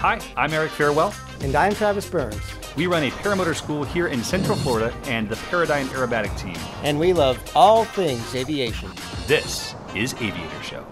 Hi, I'm Eric Farewell. And I'm Travis Burns. We run a paramotor school here in Central Florida and the Paradigm Aerobatic Team. And we love all things aviation. This is Aviator Show.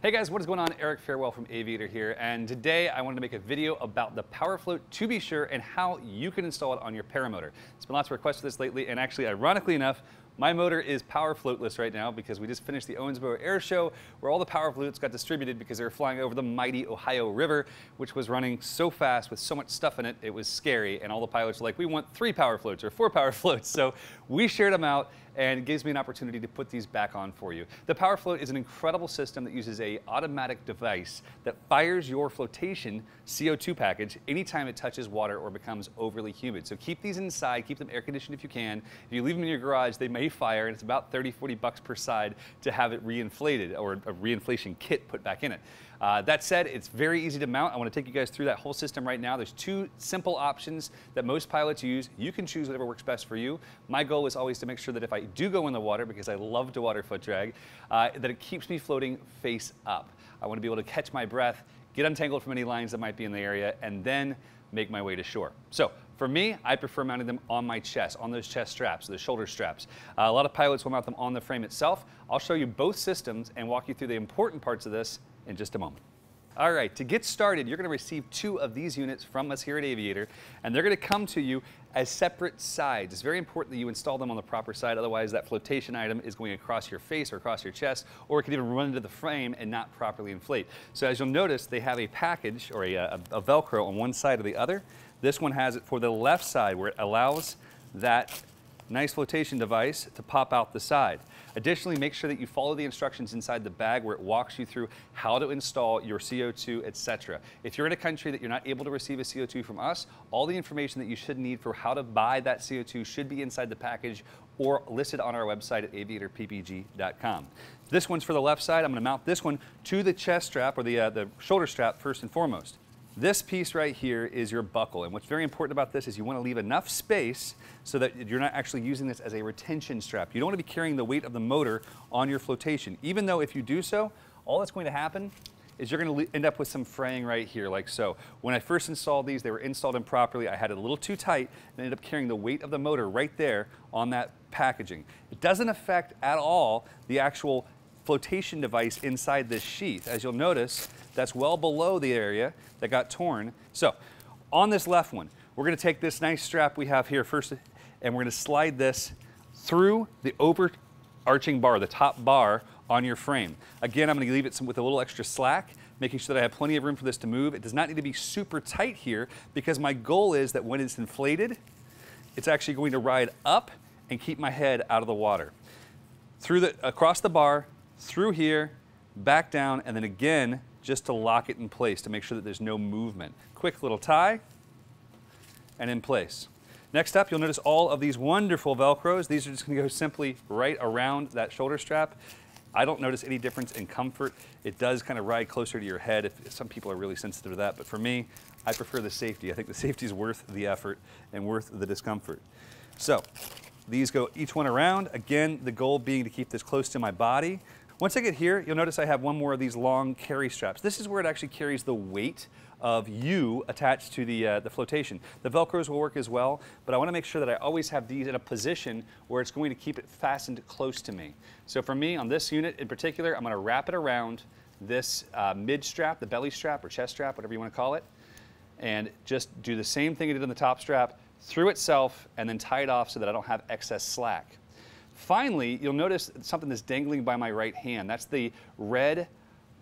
Hey guys, what is going on? Eric Farewell from Aviator here, and today I wanted to make a video about the PowerFloat, to be sure, and how you can install it on your paramotor. There's been lots of requests for this lately, and actually, ironically enough, my motor is PowerFloatless right now because we just finished the Owensboro Air Show, where all the PowerFloats got distributed because they were flying over the mighty Ohio River, which was running so fast with so much stuff in it, it was scary. And all the pilots were like, we want 3 PowerFloats or 4 PowerFloats. So we shared them out, and it gives me an opportunity to put these back on for you. The PowerFloat is an incredible system that uses an automatic device that fires your flotation CO2 package anytime it touches water or becomes overly humid. So keep these inside, keep them air conditioned if you can. If you leave them in your garage, they may fire, and it's about 30, 40 bucks per side to have it reinflated or a reinflation kit put back in it. That said, it's very easy to mount. I want to take you guys through that whole system right now. There's 2 simple options that most pilots use. You can choose whatever works best for you. My goal is always to make sure that if I do go in the water, because I love to water foot drag, that it keeps me floating face up. I want to be able to catch my breath, get untangled from any lines that might be in the area, and then make my way to shore. So for me, I prefer mounting them on my chest, on those chest straps, those shoulder straps. A lot of pilots will mount them on the frame itself. I'll show you both systems and walk you through the important parts of this in just a moment. All right, to get started, you're going to receive 2 of these units from us here at Aviator, and they're going to come to you as separate sides. It's very important that you install them on the proper side, otherwise that flotation item is going across your face or across your chest, or it could even run into the frame and not properly inflate. So as you'll notice, they have a package or a Velcro on one side or the other. This one has it for the left side, where it allows that nice flotation device to pop out the side. Additionally, make sure that you follow the instructions inside the bag, where it walks you through how to install your CO2, etc. If you're in a country that you're not able to receive a CO2 from us, all the information that you should need for how to buy that CO2 should be inside the package or listed on our website at aviatorppg.com. This one's for the left side. I'm going to mount this one to the chest strap or the shoulder strap first and foremost. This piece right here is your buckle, and what's very important about this is you want to leave enough space so that you're not actually using this as a retention strap. You don't want to be carrying the weight of the motor on your flotation, even though if you do so, all that's going to happen is you're going to end up with some fraying right here, like so. When I first installed these, they were installed improperly. I had it a little too tight and ended up carrying the weight of the motor right there on that packaging. It doesn't affect at all the actual flotation device inside this sheath. As you'll notice, that's well below the area that got torn. So on this left one, we're going to take this nice strap we have here first, and we're going to slide this through the overarching bar, the top bar on your frame. Again, I'm going to leave it with a little extra slack, making sure that I have plenty of room for this to move. It does not need to be super tight here, because my goal is that when it's inflated, it's actually going to ride up and keep my head out of the water. Across the bar, through here, back down, and then again, just to lock it in place to make sure that there's no movement. Quick little tie, and in place. Next up, you'll notice all of these wonderful Velcros. These are just gonna go simply right around that shoulder strap. I don't notice any difference in comfort. It does kind of ride closer to your head if some people are really sensitive to that, but for me, I prefer the safety. I think the safety is worth the effort and worth the discomfort. So, these go each one around. Again, the goal being to keep this close to my body. Once I get here, you'll notice I have one more of these long carry straps. This is where it actually carries the weight of you attached to the flotation. The Velcros will work as well, but I want to make sure that I always have these in a position where it's going to keep it fastened close to me. So for me, on this unit in particular, I'm going to wrap it around this mid strap, the belly strap or chest strap, whatever you want to call it, and just do the same thing I did on the top strap, through itself, and then tie it off so that I don't have excess slack. Finally, you'll notice something that's dangling by my right hand. That's the red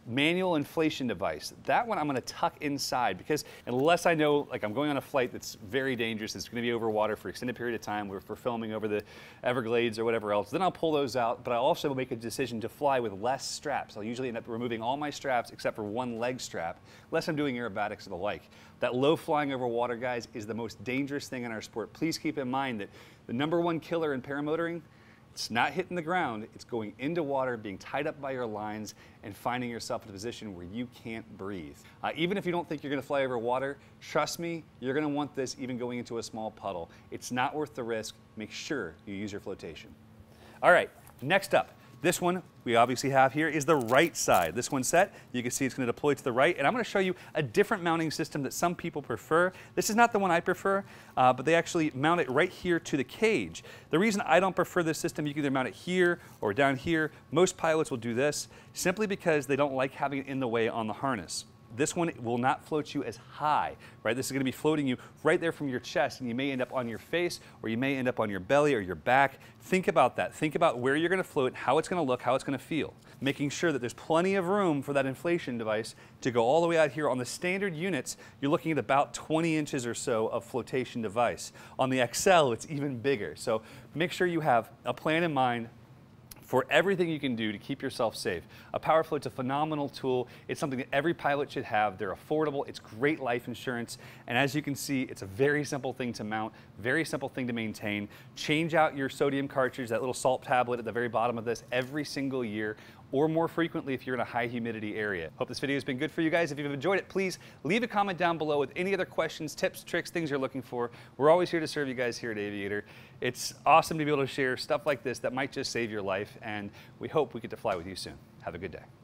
manual inflation device. That one I'm going to tuck inside, because unless I know, like, I'm going on a flight that's very dangerous, it's going to be over water for an extended period of time, we're filming over the Everglades or whatever else, then I'll pull those out, but I also make a decision to fly with less straps. I'll usually end up removing all my straps except for one leg strap, unless I'm doing aerobatics or the like. That low flying over water, guys, is the most dangerous thing in our sport. Please keep in mind that the #1 killer in paramotoring, it's not hitting the ground, it's going into water, being tied up by your lines, and finding yourself in a position where you can't breathe. Even if you don't think you're gonna fly over water, trust me, you're gonna want this even going into a small puddle. It's not worth the risk. Make sure you use your flotation. All right, next up, This one we obviously have here is the right side. This one's set. You can see it's going to deploy to the right, and I'm going to show you a different mounting system that some people prefer. This is not the one I prefer, but they actually mount it right here to the cage. The reason I don't prefer this system, you can either mount it here or down here. Most pilots will do this simply because they don't like having it in the way on the harness. This one will not float you as high, right? This is going to be floating you right there from your chest, and you may end up on your face, or you may end up on your belly or your back. Think about that. Think about where you're going to float, how it's going to look, how it's going to feel. Making sure that there's plenty of room for that inflation device to go all the way out here. On the standard units, you're looking at about 20 inches or so of flotation device. On the XL, it's even bigger. So make sure you have a plan in mind for everything you can do to keep yourself safe. A PowerFloat's a phenomenal tool. It's something that every pilot should have. They're affordable, it's great life insurance, and as you can see, it's a very simple thing to mount, very simple thing to maintain. Change out your sodium cartridge, that little salt tablet at the very bottom of this, every single year, or more frequently if you're in a high humidity area. Hope this video has been good for you guys. If you've enjoyed it, please leave a comment down below with any other questions, tips, tricks, things you're looking for. We're always here to serve you guys here at Aviator. It's awesome to be able to share stuff like this that might just save your life, and we hope we get to fly with you soon. Have a good day.